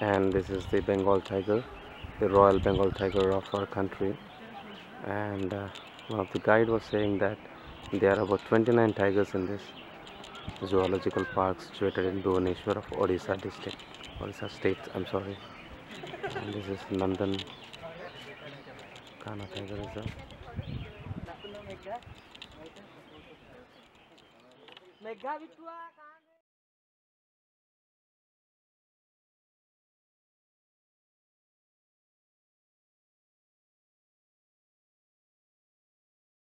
and this is the Bengal tiger, the Royal Bengal tiger of our country. And one of the guide was saying that there are about 29 tigers in this zoological park situated in Bhubaneswar of Odisha district, Odisha state, I'm sorry. And this is Nandan Kana tiger reserve. Megha